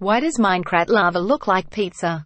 Why does Minecraft lava look like pizza?